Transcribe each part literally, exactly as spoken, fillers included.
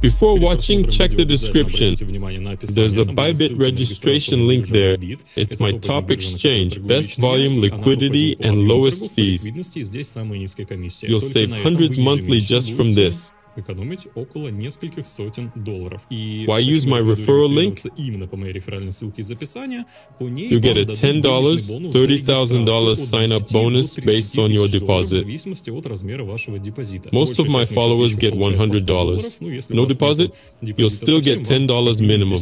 Before watching, check the description. There's a Bybit registration link there. It's my top exchange, best volume, liquidity, and lowest fees. You'll save hundreds monthly just from this. Экономить около нескольких сотен долларов. И why use my referral link? Именно по моей реферальной ссылке из описания. По ней you get a ten dollars, thirty thousand dollars sign-up bonus based on your deposit. В зависимости от размера вашего депозита. Most of my followers get one hundred dollars. No deposit? You'll still get ten dollars minimum.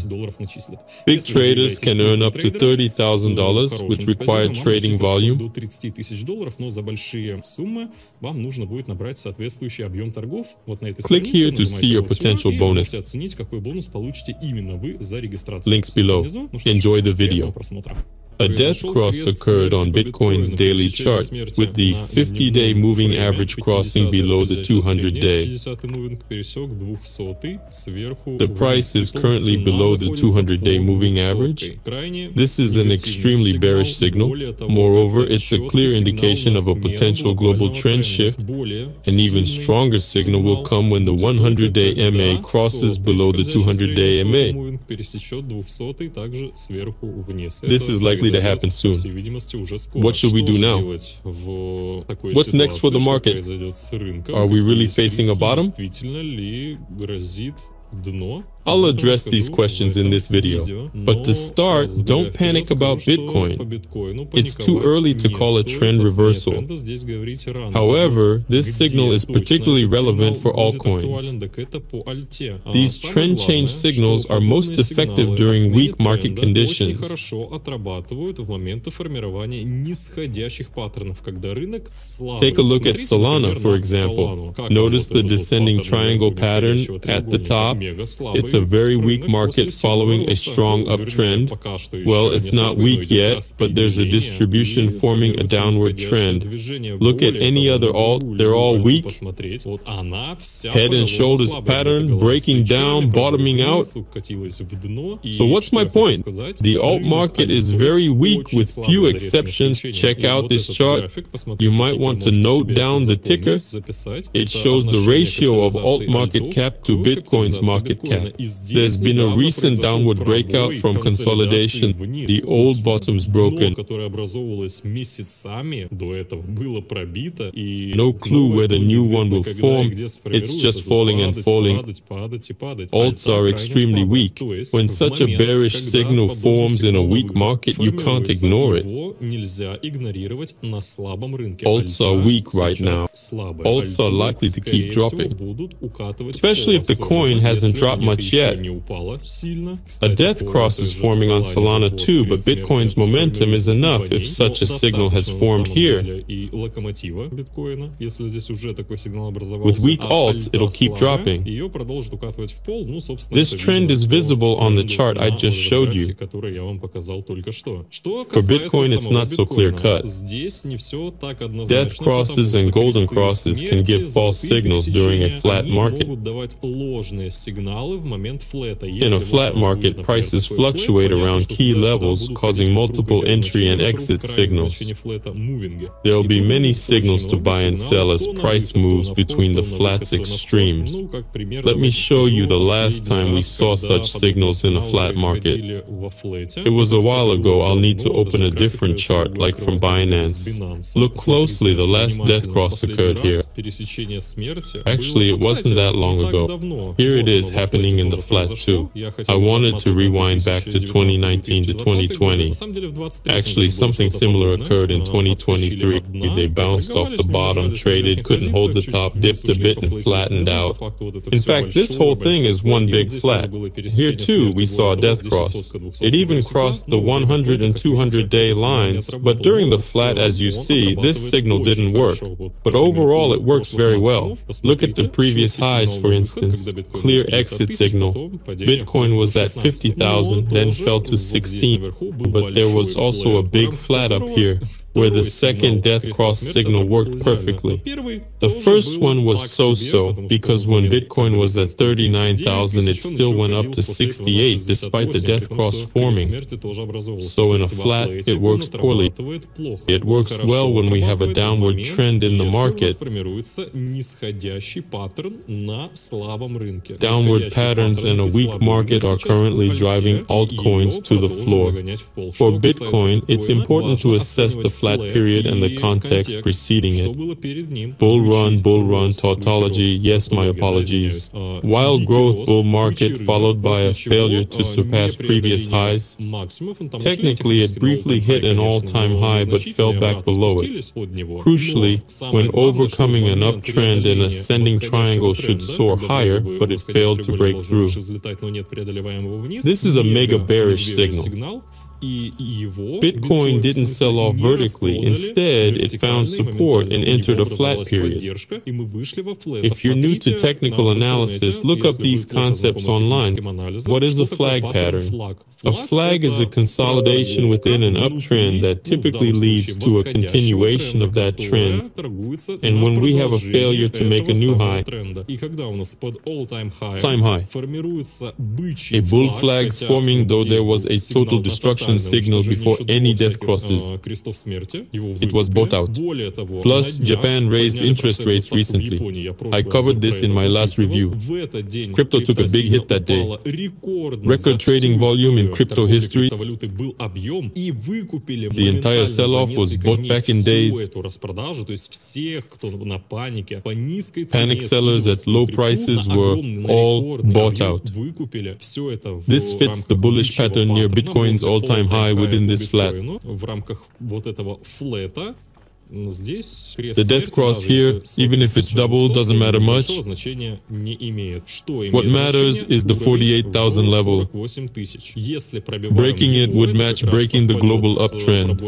Big traders can earn up to thirty thousand dollars with required trading volume. До тридцати тысяч долларов, но за большие суммы вам нужно будет набрать соответствующий объем торгов. Вот на этой Click here to see your potential bonus. Links below. Enjoy the video. A death cross occurred on Bitcoin's daily chart, with the fifty day moving average crossing below the two hundred day. The price is currently below the two hundred day moving average. This is an extremely bearish signal. Moreover, it's a clear indication of a potential global trend shift. An even stronger signal will come when the one hundred day M A crosses below the two hundred day M A. This is likely to happen soon. What should we do now? What's next for the market? Are we really facing a bottom? I'll address these questions in this video. But to start, don't panic about Bitcoin. It's too early to call a trend reversal. However, this signal is particularly relevant for altcoins. These trend change signals are most effective during weak market conditions. Take a look at Solana, for example. Notice the descending triangle pattern at the top. It's a very weak market following a strong uptrend. Well, it's not weak yet, but there's a distribution forming a downward trend. Look at any other alt, they're all weak. Head and shoulders pattern, breaking down, bottoming out. So what's my point? The alt market is very weak with few exceptions. Check out this chart. You might want to note down the ticker. It shows the ratio of alt market cap to Bitcoin's market cap. There's been a recent downward breakout from consolidation. The old bottom's broken. No clue where the new one will form. It's just falling and falling. Alts are extremely weak. When such a bearish signal forms in a weak market, you can't ignore it. Alts are weak right now. Alts are likely to keep dropping, especially if the coin hasn't dropped much yet. A death cross is forming on Solana too, but Bitcoin's momentum is enough if such a signal has formed here. With weak alts, it'll keep dropping. This trend is visible on the chart I just showed you. For Bitcoin, it's not so clear-cut. Death crosses and golden crosses can give false signals during a flat market. In a flat market, prices fluctuate around key levels, causing multiple entry and exit signals. There will be many signals to buy and sell as price moves between the flat's extremes. Let me show you the last time we saw such signals in a flat market. It was a while ago. I'll need to open a different chart, like from Binance. Look closely, the last death cross occurred here. Actually, it wasn't that long ago. Here it is, happening in the flat too. I wanted to rewind back to twenty nineteen to twenty twenty. Actually, something similar occurred in twenty twenty-three. They bounced off the bottom, traded, couldn't hold the top, dipped a bit and flattened out. In fact, this whole thing is one big flat. Here too, we saw a death cross. It even crossed the one hundred and two hundred day lines, but during the flat, as you see, this signal didn't work. But overall, it works very well. Look at the previous highs, for instance. Clear exit signal. Bitcoin was at fifty thousand, then fell to sixteen, but there was also a big flat up here. where the second Death Cross signal worked perfectly. The first one was so-so, because when Bitcoin was at thirty-nine thousand, it still went up to sixty-eight despite the Death Cross forming. So in a flat, it works poorly. It works well when we have a downward trend in the market. Downward patterns in a weak market are currently driving altcoins to the floor. For Bitcoin, it's important to assess the flat period and the context preceding it. Bull run, bull run, tautology, yes, my apologies. Wild growth bull market followed by a failure to surpass previous highs. Technically, it briefly hit an all-time high but fell back below it. Crucially, when overcoming an uptrend, an ascending triangle should soar higher, but it failed to break through. This is a mega bearish signal. Bitcoin didn't sell off vertically. Instead, it found support and entered a flat period. If you're new to technical analysis, look up these concepts online. What is a flag pattern? A flag is a consolidation within an uptrend that typically leads to a continuation of that trend, and when we have a failure to make a new high, time high. A bull flag forming though there was a total destruction signal before any death crosses. It was bought out. Plus, Japan raised interest rates recently. I covered this in my last review. Crypto took a big hit that day. Record trading volume in crypto history. The entire sell-off was bought back in days. Panic sellers at low prices were all bought out. This fits the bullish pattern near Bitcoin's all-time high within this flat. The death cross here, even if it's double, doesn't matter much. What matters is the forty-eight thousand level. Breaking it would match breaking the global uptrend.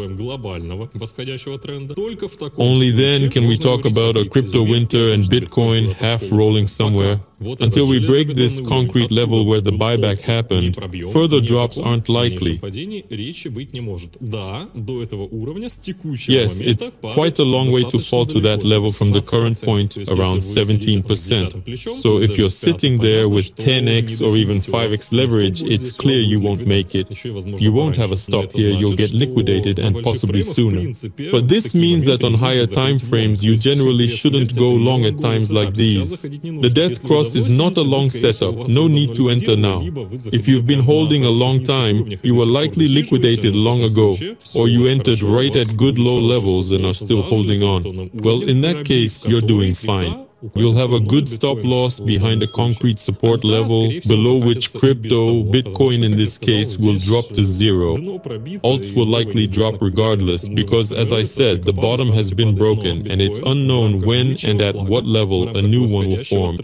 Only then can we talk about a crypto winter and Bitcoin half rolling somewhere. Until we break this concrete level where the buyback happened, further drops aren't likely. Yes, it's quite a long way to fall to that level from the current point, around seventeen percent. So if you're sitting there with ten X or even five X leverage, it's clear you won't make it. You won't have a stop here, you'll get liquidated and possibly sooner. But this means that on higher time frames, you generally shouldn't go long at times like these. The Death Cross is not a long setup, no need to enter now. If you've been holding a long time, you were likely liquidated long ago, or you entered right at good low levels and are still holding on. Well, in that case, you're doing fine. You'll have a good stop loss behind a concrete support level, below which crypto, Bitcoin in this case, will drop to zero. Alts will likely drop regardless, because as I said, the bottom has been broken, and it's unknown when and at what level a new one will form.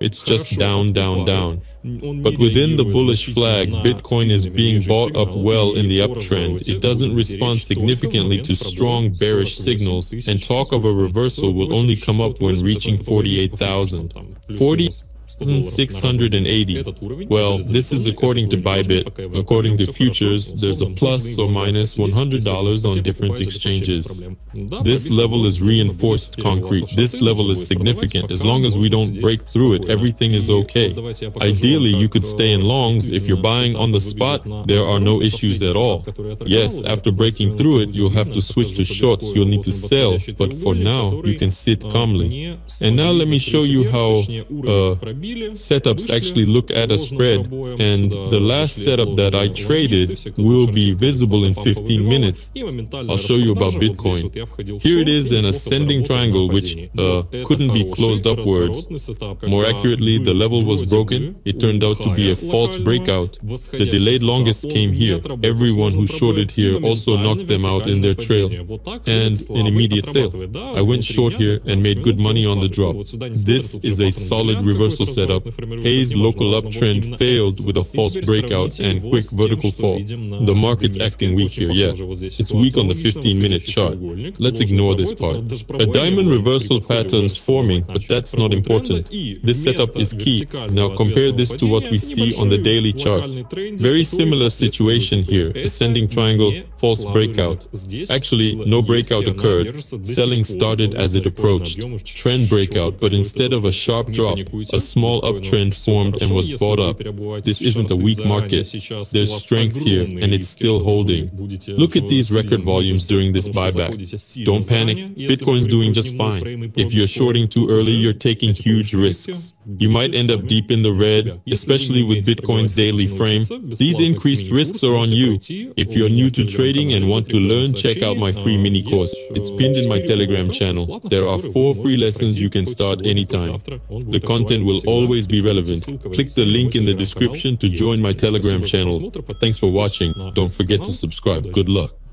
It's just down, down, down. But within the bullish flag, Bitcoin is being bought up well in the uptrend. It doesn't respond significantly to strong bearish signals, and talk of a reversal will only come up when reaching forty-eight thousand. forty thousand six hundred eighty. Well, this is according to Bybit. According to futures, there's a plus or minus one hundred dollars on different exchanges. This level is reinforced concrete. This level is significant. As long as we don't break through it, everything is okay. Ideally, you could stay in longs. If you're buying on the spot, there are no issues at all. Yes, after breaking through it, you'll have to switch to shorts. You'll need to sell. But for now, you can sit calmly. And now let me show you how uh, setups actually look at a spread, and the last setup that I traded will be visible in fifteen minutes. I'll show you about Bitcoin. Here it is, an ascending triangle which uh, couldn't be closed upwards. More accurately, the level was broken. It turned out to be a false breakout. The delayed longest came here. Everyone who shorted here also knocked them out in their trail, and an immediate sale. I went short here and made good money on the drop. This is a solid reversal also set up, Hayes' local uptrend failed with a false breakout and quick vertical fall. The market's acting weak here, yeah. It's weak on the fifteen minute chart. Let's ignore this part. A diamond reversal pattern's forming, but that's not important. This setup is key. Now compare this to what we see on the daily chart. Very similar situation here, ascending triangle, false breakout. Actually, no breakout occurred. Selling started as it approached. Trend breakout, but instead of a sharp drop, a small uptrend formed and was bought up. This isn't a weak market. There's strength here, and it's still holding. Look at these record volumes during this buyback. Don't panic. Bitcoin's doing just fine. If you're shorting too early, you're taking huge risks. You might end up deep in the red, especially with Bitcoin's daily frame. These increased risks are on you. If you're new to trading and want to learn, check out my free mini course. It's pinned in my Telegram channel. There are four free lessons you can start anytime. The content will always be relevant. Click the link in the description to join my Telegram channel. Thanks for watching. Don't forget to subscribe. Good luck.